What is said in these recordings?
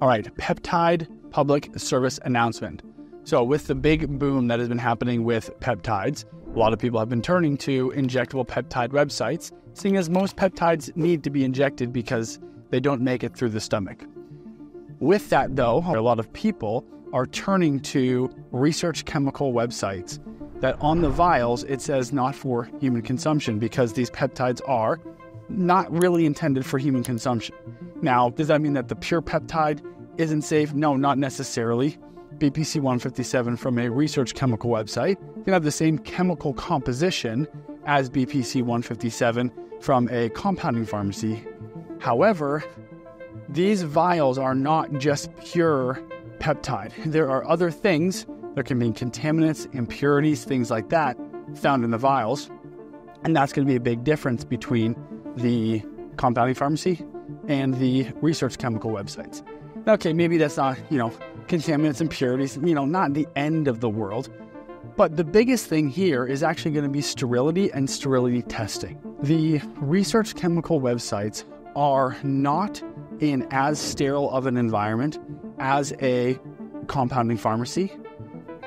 All right, peptide public service announcement. So with the big boom that has been happening with peptides, a lot of people have been turning to injectable peptide websites, seeing as most peptides need to be injected because they don't make it through the stomach. With that though, a lot of people are turning to research chemical websites that on the vials, it says not for human consumption because these peptides are not really intended for human consumption. Now, does that mean that the pure peptide isn't safe? No, not necessarily. BPC-157 from a research chemical website can have the same chemical composition as BPC-157 from a compounding pharmacy. However, these vials are not just pure peptide. There are other things. There can be contaminants, impurities, things like that found in the vials. And that's going to be a big difference between the compounding pharmacy and the research chemical websites. Okay, maybe that's not, contaminants, impurities, not the end of the world. But the biggest thing here is actually going to be sterility and sterility testing. The research chemical websites are not in as sterile of an environment as a compounding pharmacy,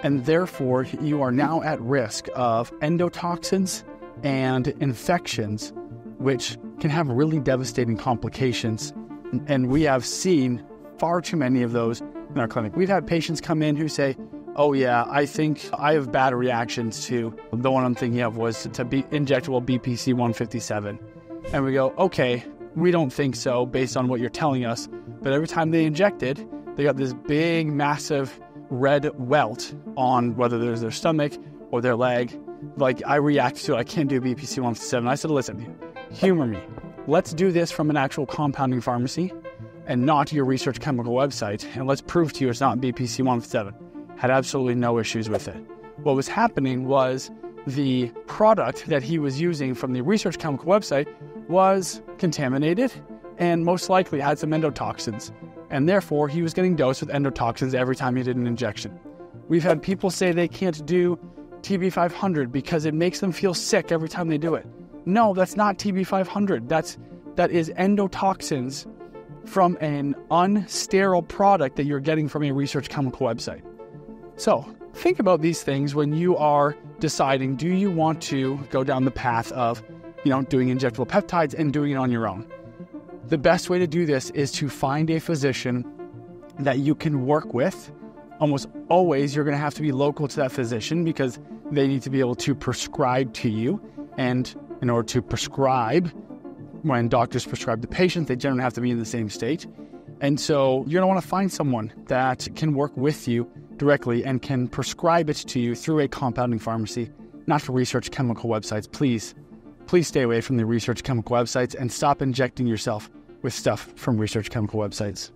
and therefore you are now at risk of endotoxins and infections, which can have really devastating complications. And we have seen far too many of those in our clinic. We've had patients come in who say, oh yeah, I think I have bad reactions to the one I'm thinking of was to be injectable BPC-157. And we go, okay, we don't think so based on what you're telling us. But every time they injected, they got this big, massive red welt on whether there's their stomach or their leg. Like, I react to it. I can't do BPC-157. I said, listen, humor me. Let's do this from an actual compounding pharmacy and not your research chemical website. And let's prove to you it's not BPC-157. Had absolutely no issues with it. What was happening was the product that he was using from the research chemical website was contaminated and most likely had some endotoxins. And therefore, he was getting dosed with endotoxins every time he did an injection. We've had people say they can't do TB-500 because it makes them feel sick every time they do it. No, that's not TB-500. That is endotoxins from an unsterile product that you're getting from a research chemical website. So think about these things when you are deciding, do you want to go down the path of, doing injectable peptides and doing it on your own? The best way to do this is to find a physician that you can work with. Almost always, you're going to have to be local to that physician because they need to be able to prescribe to you. And in order to prescribe, when doctors prescribe to patients, they generally have to be in the same state. And so you're going to want to find someone that can work with you directly and can prescribe it to you through a compounding pharmacy, not for research chemical websites. Please stay away from the research chemical websites and stop injecting yourself with stuff from research chemical websites.